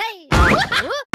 Hey!